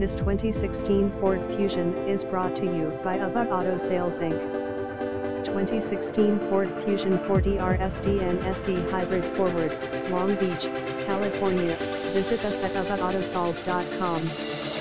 This 2016 Ford Fusion is brought to you by Ava Auto Sales Inc. 2016 Ford Fusion 4DRS DNSV Hybrid Forward, Long Beach, California. Visit us at AVAAUTOSALES.COM.